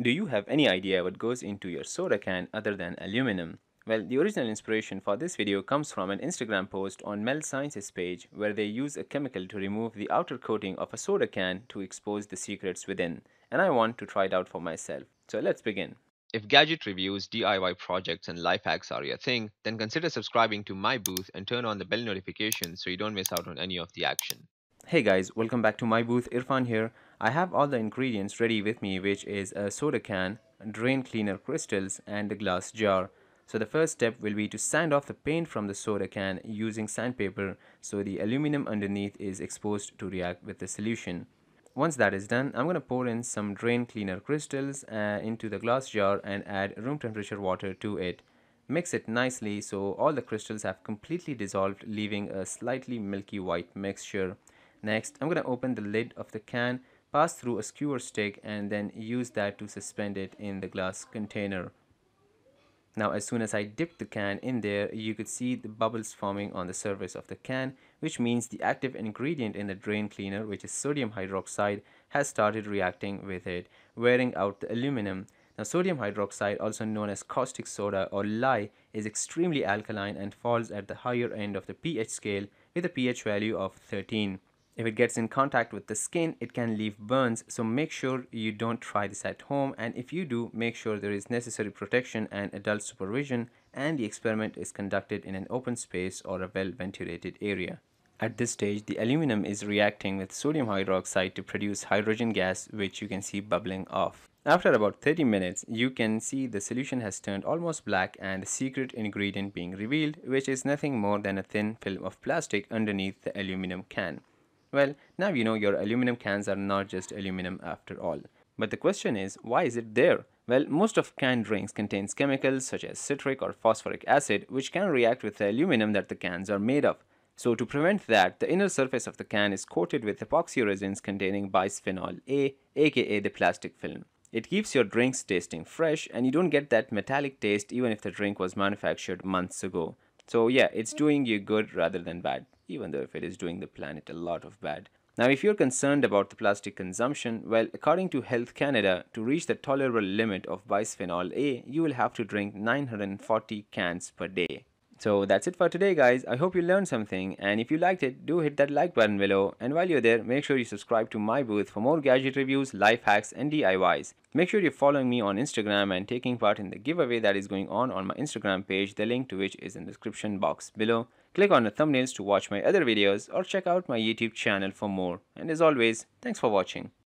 Do you have any idea what goes into your soda can other than aluminum? Well, the original inspiration for this video comes from an Instagram post on Mel Science's page where they use a chemical to remove the outer coating of a soda can to expose the secrets within, and I want to try it out for myself. So let's begin. If gadget reviews, DIY projects and life hacks are your thing, then consider subscribing to MiiBooth and turn on the bell notification so you don't miss out on any of the action. Hey guys, welcome back to MiiBooth. Irfan here. I have all the ingredients ready with me, which is a soda can, drain cleaner crystals and a glass jar. So the first step will be to sand off the paint from the soda can using sandpaper so the aluminum underneath is exposed to react with the solution. Once that is done, I'm going to pour in some drain cleaner crystals into the glass jar and add room temperature water to it. Mix it nicely so all the crystals have completely dissolved, leaving a slightly milky white mixture. Next, I'm going to open the lid of the can, pass through a skewer stick and then use that to suspend it in the glass container. Now, as soon as I dipped the can in there, you could see the bubbles forming on the surface of the can, which means the active ingredient in the drain cleaner, which is sodium hydroxide, has started reacting with it, wearing out the aluminum. Now, sodium hydroxide, also known as caustic soda or lye, is extremely alkaline and falls at the higher end of the pH scale with a pH value of 13. If it gets in contact with the skin, it can leave burns, so make sure you don't try this at home, and if you do, make sure there is necessary protection and adult supervision and the experiment is conducted in an open space or a well-ventilated area. At this stage, the aluminum is reacting with sodium hydroxide to produce hydrogen gas, which you can see bubbling off. After about 30 minutes, you can see the solution has turned almost black and the secret ingredient being revealed, which is nothing more than a thin film of plastic underneath the aluminum can. Well, now you know your aluminum cans are not just aluminum after all. But the question is, why is it there? Well, most of canned drinks contains chemicals such as citric or phosphoric acid, which can react with the aluminum that the cans are made of. So to prevent that, the inner surface of the can is coated with epoxy resins containing bisphenol A, aka the plastic film. It keeps your drinks tasting fresh and you don't get that metallic taste even if the drink was manufactured months ago. So yeah, it's doing you good rather than bad, even though if it is doing the planet a lot of bad. Now, if you're concerned about the plastic consumption, well, according to Health Canada, to reach the tolerable limit of bisphenol A, you will have to drink 940 cans per day. So that's it for today, guys. I hope you learned something, and if you liked it, do hit that like button below. And while you're there, make sure you subscribe to MiiBooth for more gadget reviews, life hacks and DIYs. Make sure you're following me on Instagram and taking part in the giveaway that is going on my Instagram page, the link to which is in the description box below. Click on the thumbnails to watch my other videos or check out my YouTube channel for more. And as always, thanks for watching.